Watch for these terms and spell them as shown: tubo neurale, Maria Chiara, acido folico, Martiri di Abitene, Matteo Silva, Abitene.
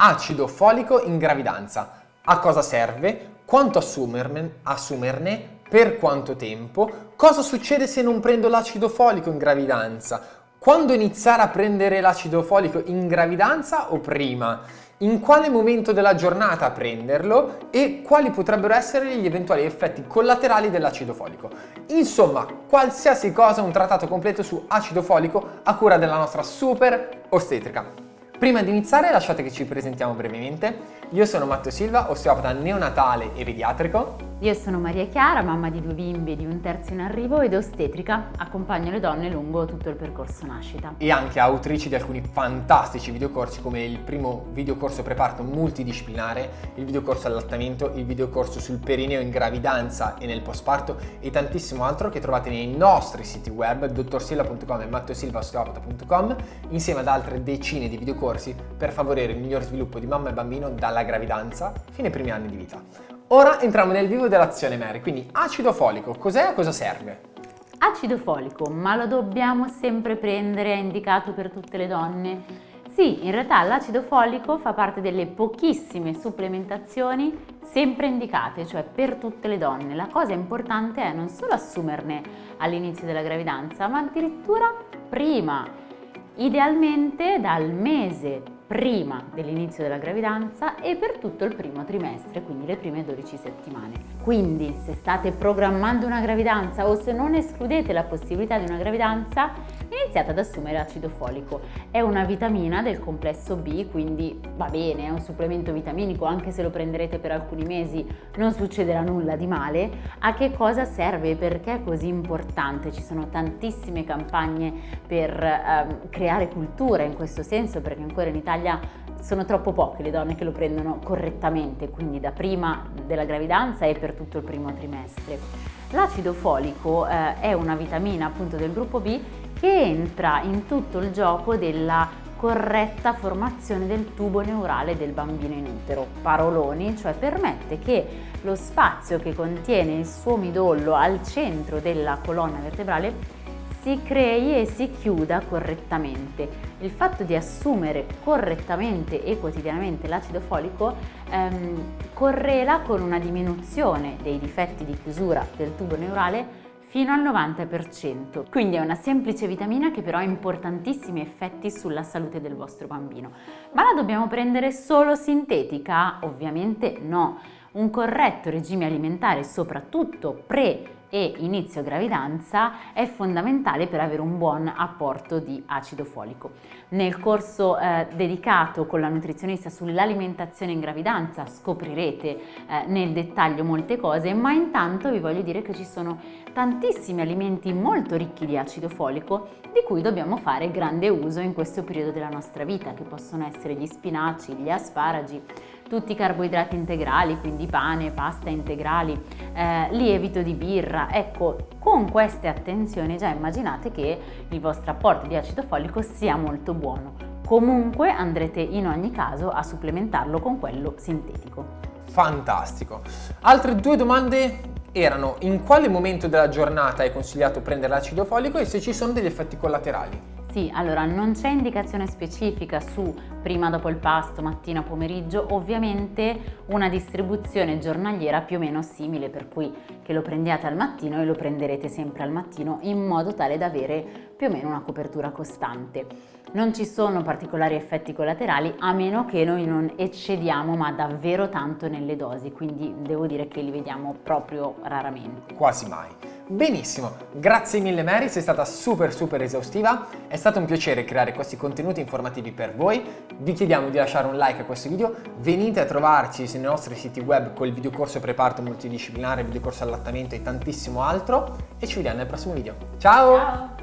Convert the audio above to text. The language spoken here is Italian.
Acido folico in gravidanza. A cosa serve? Quanto assumerne? Per quanto tempo? Cosa succede se non prendo l'acido folico in gravidanza? Quando iniziare a prendere l'acido folico in gravidanza o prima? In quale momento della giornata prenderlo e quali potrebbero essere gli eventuali effetti collaterali dell'acido folico? Insomma, qualsiasi cosa, un trattato completo su acido folico a cura della nostra super ostetrica. Prima di iniziare lasciate che ci presentiamo brevemente. Io sono Matteo Silva, osteopata neonatale e pediatrico. Io sono Maria Chiara, mamma di 2 bimbi di 1/3 in arrivo ed ostetrica. Accompagno le donne lungo tutto il percorso nascita. E anche autrice di alcuni fantastici videocorsi come il primo videocorso preparto multidisciplinare, il videocorso allattamento, il videocorso sul perineo in gravidanza e nel postparto e tantissimo altro che trovate nei nostri siti web dottorsilla.com e matteosilvaosteopata.com insieme ad altre decine di videocorsi per favorire il miglior sviluppo di mamma e bambino dalla gravidanza fino ai primi anni di vita. Ora entriamo nel vivo dell'azione, Mary, quindi acido folico, cos'è e a cosa serve? Acido folico, ma lo dobbiamo sempre prendere, è indicato per tutte le donne? Sì, in realtà l'acido folico fa parte delle pochissime supplementazioni sempre indicate, cioè per tutte le donne. La cosa importante è non solo assumerne all'inizio della gravidanza, ma addirittura prima. Idealmente dal mese prima dell'inizio della gravidanza e per tutto il primo trimestre, quindi le prime 12 settimane. Quindi se state programmando una gravidanza o se non escludete la possibilità di una gravidanza, iniziate ad assumere acido folico. È una vitamina del complesso B, quindi va bene, è un supplemento vitaminico, anche se lo prenderete per alcuni mesi non succederà nulla di male. A che cosa serve? Perché è così importante? Ci sono tantissime campagne per creare cultura in questo senso, perché ancora in Italia sono troppo poche le donne che lo prendono correttamente, quindi da prima della gravidanza e per tutto il primo trimestre. L'acido folico è una vitamina appunto del gruppo B che entra in tutto il gioco della corretta formazione del tubo neurale del bambino in utero. Paroloni, cioè permette che lo spazio che contiene il suo midollo al centro della colonna vertebrale si crei e si chiuda correttamente. Il fatto di assumere correttamente e quotidianamente l'acido folico correla con una diminuzione dei difetti di chiusura del tubo neurale fino al 90%. Quindi è una semplice vitamina che però ha importantissimi effetti sulla salute del vostro bambino. Ma la dobbiamo prendere solo sintetica? Ovviamente no. Un corretto regime alimentare, soprattutto pre e inizio gravidanza, è fondamentale per avere un buon apporto di acido folico. Nel corso dedicato con la nutrizionista sull'alimentazione in gravidanza scoprirete nel dettaglio molte cose, ma intanto vi voglio dire che ci sono tantissimi alimenti molto ricchi di acido folico di cui dobbiamo fare grande uso in questo periodo della nostra vita, che possono essere gli spinaci, gli asparagi, tutti i carboidrati integrali, quindi pane, pasta integrali, lievito di birra. Ecco, con queste attenzioni già immaginate che il vostro apporto di acido folico sia molto buono. Comunque andrete in ogni caso a supplementarlo con quello sintetico. Fantastico! Altre 2 domande erano: in quale momento della giornata è consigliato prendere l'acido folico e se ci sono degli effetti collaterali? Sì, allora non c'è indicazione specifica su prima dopo il pasto, mattina, pomeriggio, ovviamente una distribuzione giornaliera più o meno simile, per cui che lo prendiate al mattino e lo prenderete sempre al mattino in modo tale da avere più o meno una copertura costante. Non ci sono particolari effetti collaterali a meno che noi non eccediamo ma davvero tanto nelle dosi, quindi devo dire che li vediamo proprio raramente. Quasi mai. Benissimo, grazie mille Mary, sei stata super esaustiva, è stato un piacere creare questi contenuti informativi per voi. Vi chiediamo di lasciare un like a questo video, venite a trovarci sui nostri siti web col videocorso preparto multidisciplinare, videocorso allattamento e tantissimo altro e ci vediamo nel prossimo video. Ciao! Ciao.